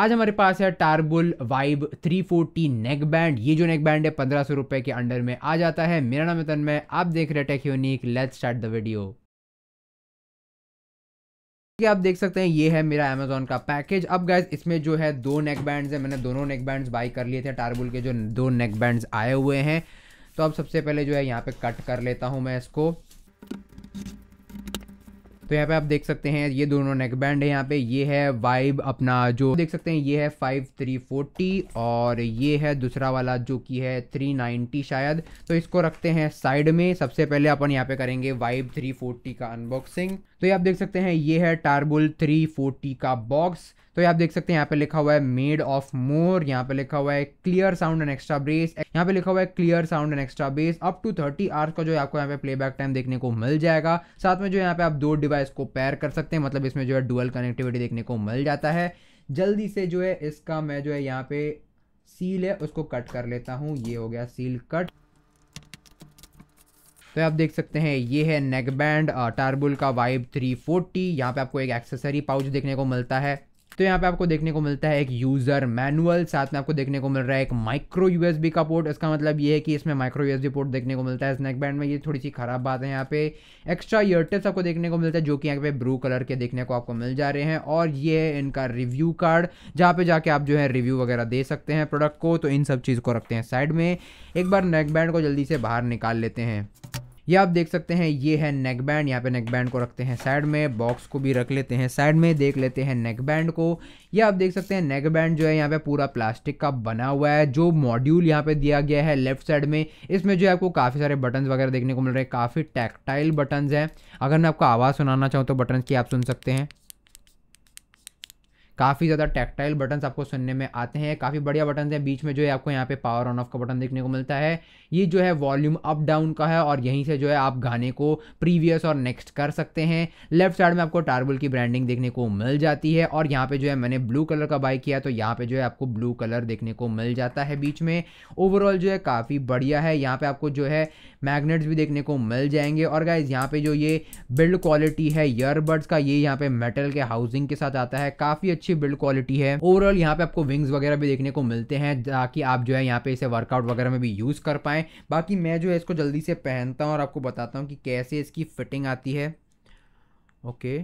आज हमारे पास है टार्बुल वाइब 340 नेक बैंड। ये जो नेक बैंड है 1500 रुपए के अंडर में आ जाता है। मेरा नाम है तन्मय, आप देख रहे हैं tech unique. Let's start the video. आप देख सकते हैं ये है मेरा अमेजोन का पैकेज। अब गाइज इसमें जो है दो नेक बैंड्स है, मैंने दोनों नेक बैंड्स बाई कर लिए थे। टार्बुल के जो दो नेक बैंड्स आए हुए हैं, तो अब सबसे पहले जो है यहाँ पे कट कर लेता हूँ मैं इसको। तो यहाँ पे आप देख सकते हैं ये दोनों नेक बैंड है। यहाँ पे ये है वाइब अपना जो देख सकते हैं ये है 5340 और ये है दूसरा वाला जो कि है 390 शायद। तो इसको रखते हैं साइड में। सबसे पहले अपन यहाँ पे करेंगे वाइब 340 का अनबॉक्सिंग। तो ये आप देख सकते हैं ये है टार्बुल 340 का बॉक्स। तो ये आप देख सकते हैं यहाँ पे लिखा हुआ है मेड ऑफ मोर, यहाँ पे लिखा हुआ है clear sound and extra bass, यहाँ पे लिखा हुआ है clear sound and extra bass up to 30 hours का जो है आपको यहाँ पे प्लेबैक टाइम देखने को मिल जाएगा। साथ में जो यहाँ पे आप दो डिवाइस को पेयर कर सकते हैं, मतलब इसमें जो है डुअल कनेक्टिविटी देखने को मिल जाता है। जल्दी से जो है इसका मैं जो है यहाँ पे सील है उसको कट कर लेता हूँ। ये हो गया सील कट। तो आप देख सकते हैं ये है नेक बैंड टार्बुल का वाइब 340। यहाँ पे आपको एक एक्सेसरी पाउच देखने को मिलता है। तो यहाँ पे आपको देखने को मिलता है एक यूज़र मैनुअल, साथ में आपको देखने को मिल रहा है एक माइक्रो USB का पोर्ट। इसका मतलब ये है कि इसमें माइक्रो USB पोर्ट देखने को मिलता है स्नैक बैंड में। ये थोड़ी सी खराब बात है। यहाँ पे एक्स्ट्रा ईयर टिप्स आपको देखने को मिलता है जो कि यहाँ पे ब्लू कलर के देखने को आपको मिल जा रहे हैं। और ये है इनका रिव्यू कार्ड, जहाँ पे जाके आप जो है रिव्यू वगैरह दे सकते हैं प्रोडक्ट को। तो इन सब चीज़ को रखते हैं साइड में। एक बार नेक बैंड को जल्दी से बाहर निकाल लेते हैं। ये आप देख सकते हैं ये है नेक बैंड, यहाँ पे नेक बैंड को रखते हैं साइड में, बॉक्स को भी रख लेते हैं साइड में। देख लेते हैं नेक बैंड को। ये आप देख सकते हैं नेक बैंड जो है यहाँ पे पूरा प्लास्टिक का बना हुआ है। जो मॉड्यूल यहाँ पे दिया गया है लेफ्ट साइड में, इसमें जो है आपको काफ़ी सारे बटन्स वगैरह देखने को मिल रहे हैं। काफ़ी टैक्टाइल बटन्स हैं। अगर मैं आपको आवाज़ सुनाना चाहूँ तो बटन्स की आप सुन सकते हैं। काफ़ी ज़्यादा टैक्टाइल बटन्स आपको सुनने में आते हैं। काफ़ी बढ़िया बटन्स हैं। बीच में जो है आपको यहाँ पे पावर ऑन ऑफ का बटन देखने को मिलता है। ये जो है वॉल्यूम अप डाउन का है और यहीं से जो है आप गाने को प्रीवियस और नेक्स्ट कर सकते हैं। लेफ्ट साइड में आपको टार्बुल की ब्रांडिंग देखने को मिल जाती है। और यहाँ पर जो है मैंने ब्लू कलर का बाय किया, तो यहाँ पर जो है आपको ब्लू कलर देखने को मिल जाता है बीच में। ओवरऑल जो है काफ़ी बढ़िया है। यहाँ पर आपको जो है मैग्नेट्स भी देखने को मिल जाएंगे। और गाइज यहाँ पर जो ये बिल्ड क्वालिटी है ईयरबड्स का, ये यहाँ पर मेटल के हाउसिंग के साथ आता है। काफ़ी अच्छी बिल्ड क्वालिटी है। ओवरऑल यहाँ पे आपको विंग्स वगैरह भी देखने को मिलते हैं, ताकि आप जो है यहाँ पे इसे वर्कआउट वगैरह में भी यूज़ कर पाएँ। बाकी मैं जो है इसको जल्दी से पहनता हूँ और आपको बताता हूँ कि कैसे इसकी फिटिंग आती है। ओके,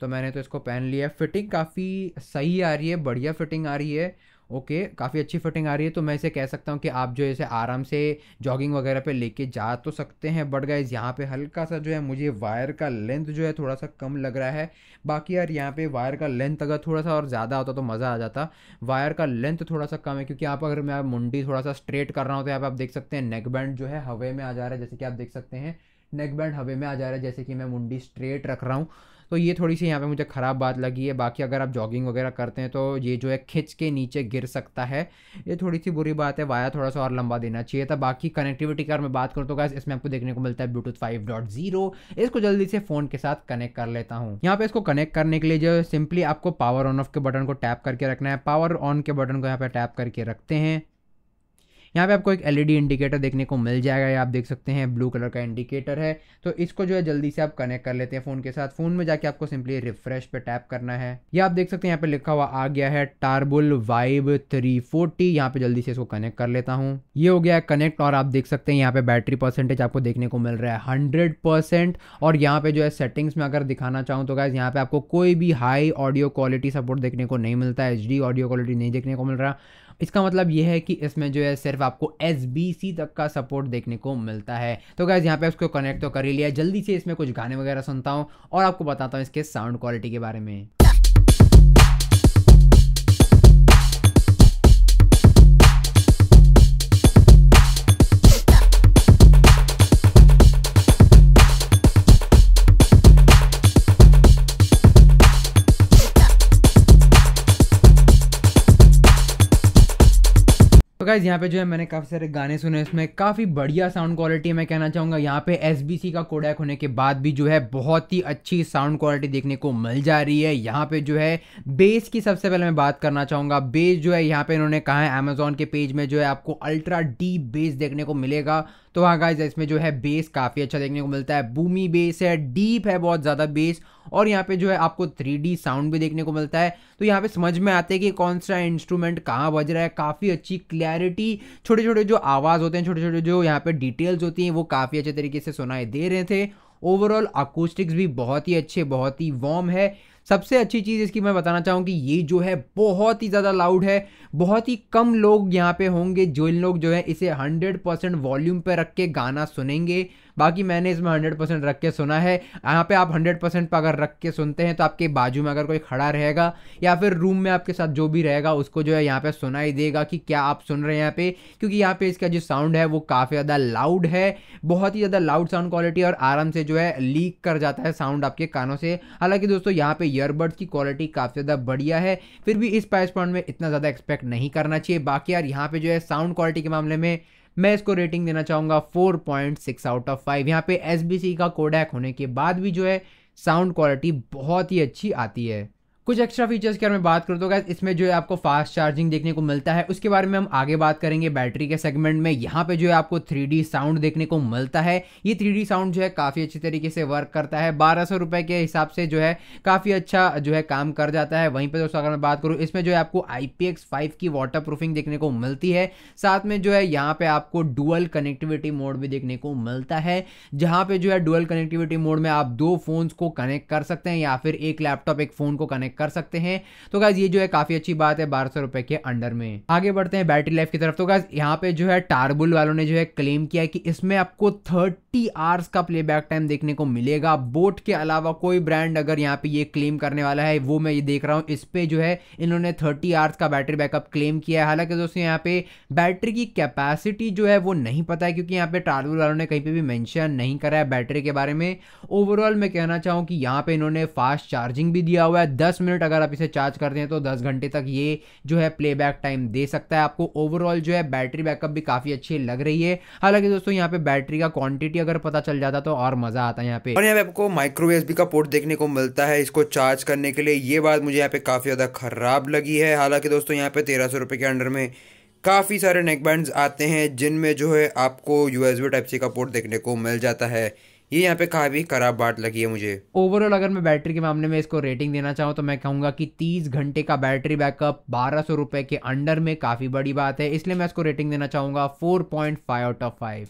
तो मैंने तो इसको पहन लिया। फिटिंग काफ़ी सही आ रही है, बढ़िया फिटिंग आ रही है। ओके, काफ़ी अच्छी फिटिंग आ रही है। तो मैं इसे कह सकता हूँ कि आप जो इसे आराम से जॉगिंग वगैरह पे लेके जा तो सकते हैं। बट गाइज यहाँ पे हल्का सा जो है मुझे वायर का लेंथ जो है थोड़ा सा कम लग रहा है। बाकी यार यहाँ पे वायर का लेंथ अगर थोड़ा सा और ज़्यादा होता तो मज़ा आ जाता। वायर का लेंथ थोड़ा सा कम है, क्योंकि आप अगर मैं मुंडी थोड़ा सा स्ट्रेट कर रहा हूँ तो यहाँ पर आप देख सकते हैं नेक बैंड जो है हवे में आ जा रहा है। जैसे कि आप देख सकते हैं नेक बैंड हवे में आ जा रहा है, जैसे कि मैं मुंडी स्ट्रेट रख रहा हूँ। तो ये थोड़ी सी यहाँ पे मुझे ख़राब बात लगी है। बाकी अगर आप जॉगिंग वगैरह करते हैं तो ये जो है खिंच के नीचे गिर सकता है। ये थोड़ी सी बुरी बात है। वायर थोड़ा सा और लंबा देना चाहिए था। बाकी कनेक्टिविटी का मैं बात करूँ तो गाइस इसमें आपको देखने को मिलता है ब्लूटूथ 5.0। इसको जल्दी से फ़ोन के साथ कनेक्ट कर लेता हूँ। यहाँ पर इसको कनेक्ट करने के लिए जो सिंपली आपको पावर ऑन ऑफ के बटन को टैप करके रखना है। पावर ऑन के बटन को यहाँ पर टैप करके रखते हैं। यहाँ पे आपको एक LED इंडिकेटर देखने को मिल जाएगा। ये आप देख सकते हैं ब्लू कलर का इंडिकेटर है। तो इसको जो है जल्दी से आप कनेक्ट कर लेते हैं फ़ोन के साथ। फ़ोन में जाके आपको सिंपली रिफ्रेश पे टैप करना है। ये आप देख सकते हैं यहाँ पे लिखा हुआ आ गया है टार्बुल वाइब 340। यहाँ पे जल्दी से इसको कनेक्ट कर लेता हूँ। ये हो गया है कनेक्ट। और आप देख सकते हैं यहाँ पे बैटरी परसेंटेज आपको देखने को मिल रहा है 100%। और यहाँ पे जो है सेटिंग्स में अगर दिखाना चाहूँ तो गाइस यहाँ पे आपको कोई भी हाई ऑडियो क्वालिटी सपोर्ट देखने को नहीं मिलता है। HD ऑडियो क्वालिटी नहीं देखने को मिल रहा। इसका मतलब यह है कि इसमें जो है सिर्फ आपको SBC तक का सपोर्ट देखने को मिलता है। तो गाइस यहाँ पे उसको कनेक्ट तो कर ही लिया। जल्दी से इसमें कुछ गाने वगैरह सुनता हूँ और आपको बताता हूँ इसके साउंड क्वालिटी के बारे में। तो गाइस यहाँ पे जो है मैंने काफ़ी सारे गाने सुने, इसमें काफ़ी बढ़िया साउंड क्वालिटी मैं कहना चाहूँगा। यहाँ पे SBC का कोडैक होने के बाद भी जो है बहुत ही अच्छी साउंड क्वालिटी देखने को मिल जा रही है। यहाँ पे जो है बेस की सबसे पहले मैं बात करना चाहूँगा। बेस जो है यहाँ पे इन्होंने कहा है अमेजोन के पेज में जो है आपको अल्ट्रा डी बेस देखने को मिलेगा। तो हाँ गाइज इसमें जो है बेस काफ़ी अच्छा देखने को मिलता है, बूमी बेस है, डीप है बहुत ज़्यादा बेस, और यहाँ पे जो है आपको 3D साउंड भी देखने को मिलता है। तो यहाँ पे समझ में आते हैं कि कौन सा इंस्ट्रूमेंट कहाँ बज रहा है, काफ़ी अच्छी क्लैरिटी, छोटे छोटे जो आवाज़ होते हैं, छोटे छोटे जो यहाँ पे डिटेल्स होती हैं वो काफ़ी अच्छे तरीके से सुनाई दे रहे थे। ओवरऑल अकूस्टिक्स भी बहुत ही अच्छे, बहुत ही वार्म है। सबसे अच्छी चीज़ इसकी मैं बताना चाहूँ कि ये जो है बहुत ही ज़्यादा लाउड है, बहुत ही कम लोग यहाँ पे होंगे जो इन लोग जो है इसे 100% वॉल्यूम पे रख के गाना सुनेंगे। बाकी मैंने इसमें 100% रख के सुना है। यहाँ पे आप 100% पर अगर रख के सुनते हैं तो आपके बाजू में अगर कोई खड़ा रहेगा या फिर रूम में आपके साथ जो भी रहेगा उसको जो है यहाँ पे सुनाई देगा कि क्या आप सुन रहे हैं यहाँ पे, क्योंकि यहाँ पे इसका जो साउंड है वो काफ़ी ज़्यादा लाउड है, बहुत ही ज़्यादा लाउड साउंड क्वालिटी, और आराम से जो है लीक कर जाता है साउंड आपके कानों से। हालाँकि दोस्तों यहाँ पर ईयरबड्स की क्वालिटी काफ़ी ज़्यादा बढ़िया है, फिर भी इस प्राइस पॉइंट में इतना ज़्यादा एक्सपेक्ट नहीं करना चाहिए। बाकी यार यहाँ पर जो है साउंड क्वालिटी के मामले में मैं इसको रेटिंग देना चाहूँगा 4.6/5। यहाँ पे SBC का कोडैक होने के बाद भी जो है साउंड क्वालिटी बहुत ही अच्छी आती है। कुछ एक्स्ट्रा फीचर्स की अगर मैं बात करूँ तो गाइस इसमें जो है आपको फास्ट चार्जिंग देखने को मिलता है, उसके बारे में हम आगे बात करेंगे बैटरी के सेगमेंट में। यहाँ पे जो है आपको 3D साउंड देखने को मिलता है, ये 3D साउंड जो है काफ़ी अच्छी तरीके से वर्क करता है, 1200 रुपये के हिसाब से जो है काफ़ी अच्छा जो है काम कर जाता है। वहीं पर दोस्तों अगर मैं बात करूँ इसमें जो है आपको IPX5 की वाटर प्रूफिंग देखने को मिलती है, साथ में जो है यहाँ पर आपको डुअल कनेक्टिविटी मोड भी देखने को मिलता है, जहाँ पर जो है डुअल कनेक्टिविटी मोड में आप दो फ़ोन्स को कनेक्ट कर सकते हैं या फिर एक लैपटॉप एक फ़ोन को कनेक्ट कर सकते हैं। तो गाइस ये जो है काफी अच्छी बात है 1200 रुपए के अंडर में। आगे बढ़ते हैं बैटरी लाइफ की तरफ। तो गाइस यहाँ पे जो है टार्बुल वालों ने जो है क्लेम किया है कि इसमें आपको 30 आवर्स का प्लेबैक टाइम देखने को मिलेगा। बोट के अलावा कोई ब्रांड अगर यहाँ पे ये क्लेम करने वाला है वो मैं ये देख रहा हूँ, इस पे जो है इन्होंने 30 आवर्स का बैटरी बैकअप क्लेम किया है। हालांकि दोस्तों यहाँ पे बैटरी की कैपेसिटी जो है वो नहीं पता है, क्योंकि यहाँ पे टार्बुल वालों ने कहीं पे भी मेंशन नहीं करा है बैटरी के बारे में। ओवरऑल मैं कहना चाहूँ कि यहाँ पे इन्होंने फास्ट चार्जिंग भी दिया हुआ है, 10 मिनट अगर आप इसे चार्ज करते हैं तो 10 घंटे तक ये जो है प्लेबैक टाइम दे सकता है आपको। ओवरऑल जो है बैटरी बैकअप भी काफ़ी अच्छी लग रही है। हालांकि दोस्तों यहाँ पे बैटरी का क्वांटिटी अगर पता चल जाता तो और मज़ा आता है यहाँ पे। और यहाँ पे आपको माइक्रोवेव भी का पोर्ट देखने को मिलता है इसको चार्ज करने के लिए, ये बात मुझे यहाँ पे काफ़ी ज़्यादा खराब लगी है। हालाँकि दोस्तों यहाँ पे 1300 रुपये के अंडर में काफ़ी सारे नेकबैंड्स आते हैं जिनमें जो है आपको USB Type-C का पोर्ट देखने को मिल जाता है, ये यहाँ पे काफ़ी खराब बात लगी है मुझे। ओवरऑल अगर मैं बैटरी के मामले में इसको रेटिंग देना चाहूँ तो मैं कहूँगा कि 30 घंटे का बैटरी बैकअप 1200 रुपये के अंडर में काफ़ी बड़ी बात है, इसलिए मैं इसको रेटिंग देना चाहूँगा 4.5/5।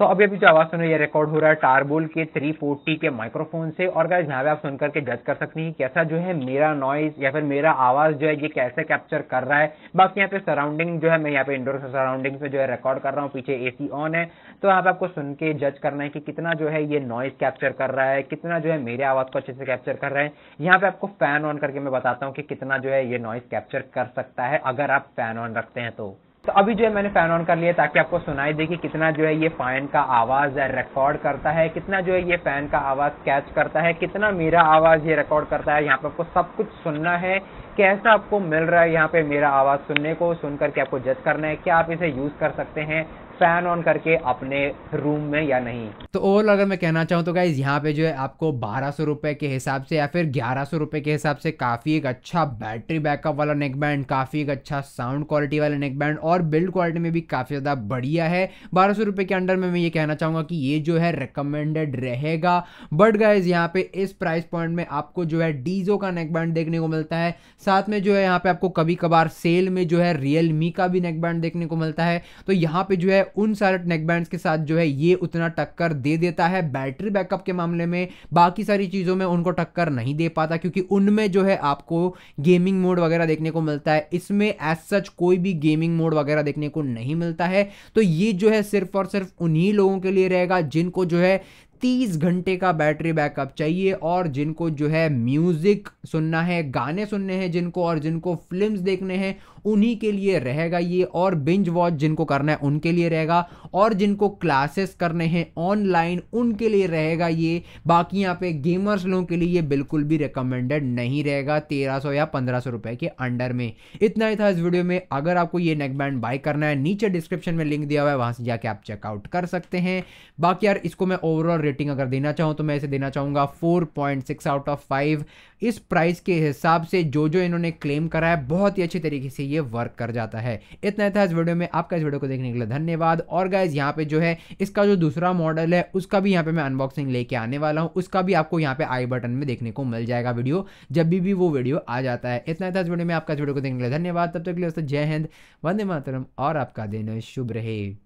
तो अभी जो आवाज़ सुन रही है रिकॉर्ड हो रहा है टार्बुल के 340 के माइक्रोफोन से, और गाइस यहाँ पे आप सुनकर के जज कर सकते हैं कि कैसा जो है मेरा नॉइज या फिर मेरा आवाज़ जो है ये कैसे कैप्चर कर रहा है। बाकी यहाँ पे सराउंडिंग जो है मैं यहाँ पे इंडोर सराउंडिंग्स में जो है रिकॉर्ड कर रहा हूँ, पीछे AC ऑन है, तो यहाँ पे आपको सुन के जज करना है कि कितना जो है ये नॉइज़ कैप्चर कर रहा है, कितना जो है मेरे आवाज़ को अच्छे से कैप्चर कर रहा है। यहाँ पे आपको फैन ऑन करके मैं बताता हूँ कि कितना जो है ये नॉइज़ कैप्चर कर सकता है अगर आप फैन ऑन रखते हैं तो। तो अभी जो है मैंने फैन ऑन कर लिया ताकि आपको सुनाई दे कि कितना जो है ये फैन का आवाज़ रिकॉर्ड करता है, कितना जो है ये फैन का आवाज़ कैच करता है, कितना मेरा आवाज़ ये रिकॉर्ड करता है। यहाँ पे आपको सब कुछ सुनना है, कैसा आपको मिल रहा है यहाँ पे मेरा आवाज़ सुनने को, सुन करके आपको जज करना है कि आप इसे यूज़ कर सकते हैं फैन ऑन करके अपने रूम में या नहीं। तो ओवरऑल अगर मैं कहना चाहूँ तो गाइज यहाँ पे जो है आपको 1200 रुपये के हिसाब से या फिर 1100 रुपये के हिसाब से काफ़ी एक अच्छा बैटरी बैकअप वाला नेकबैंड, काफ़ी एक अच्छा साउंड क्वालिटी वाला नेकबैंड, और बिल्ड क्वालिटी में भी काफ़ी ज़्यादा बढ़िया है। 1200 रुपये के अंडर में मैं ये कहना चाहूँगा कि ये जो है रिकमेंडेड रहेगा। बट गाइज यहाँ पे इस प्राइस पॉइंट में आपको जो है डीजो का नेकबैंड देखने को मिलता है, साथ में जो है यहाँ पे आपको कभी कभार सेल में जो है Realme का भी नेकबैंड देखने को मिलता है। तो यहाँ पे जो है उन सारे नेकबैंड्स के साथ जो है ये उतना टक्कर दे देता है बैटरी बैकअप के मामले में, बाकी सारी चीज़ों में उनको टक्कर नहीं दे पाता, क्योंकि उनमें जो है आपको गेमिंग मोड वगैरह देखने को मिलता है, इसमें एज सच कोई भी गेमिंग मोड वगैरह देखने को नहीं मिलता है। तो ये जो है सिर्फ और सिर्फ उन्हीं लोगों के लिए रहेगा जिनको जो है 30 घंटे का बैटरी बैकअप चाहिए, और जिनको जो है म्यूज़िक सुनना है, गाने सुनने हैं जिनको, और जिनको फिल्म्स देखने हैं उन्हीं के लिए रहेगा ये, और बिंज वॉच जिनको करना है उनके लिए रहेगा, और जिनको क्लासेस करने हैं ऑनलाइन उनके लिए रहेगा ये। बाकी यहाँ पे गेमर्स लोगों के लिए ये बिल्कुल भी रिकमेंडेड नहीं रहेगा 1300 या 1500 रुपये के अंडर में। इतना ही था इस वीडियो में। अगर आपको ये नेकबैंड बाय करना है नीचे डिस्क्रिप्शन में लिंक दिया हुआ है, वहाँ से जाके आप चेकआउट कर सकते हैं। बाकी यार इसको मैं ओवरऑल रेटिंग अगर देना चाहूँ तो मैं इसे देना चाहूँगा 4.6/5। इस प्राइस के हिसाब से जो जो इन्होंने क्लेम करा है बहुत ही अच्छे तरीके से ये वर्क कर जाता है। इतना ही था इस वीडियो में, आपका इस वीडियो को देखने के लिए धन्यवाद। और गाइज यहाँ पे जो है इसका जो दूसरा मॉडल है उसका भी यहाँ पे मैं अनबॉक्सिंग लेके आने वाला हूँ, उसका भी आपको यहाँ पे आई बटन में देखने को मिल जाएगा वीडियो, जब भी वो वीडियो आ जाता है। इतना ही था इस वीडियो में, आपका इस वीडियो को देखने के लिए धन्यवाद। तब तक के लिए दोस्तों जय हिंद, वंदे मातरम और आपका दिन शुभ रहे।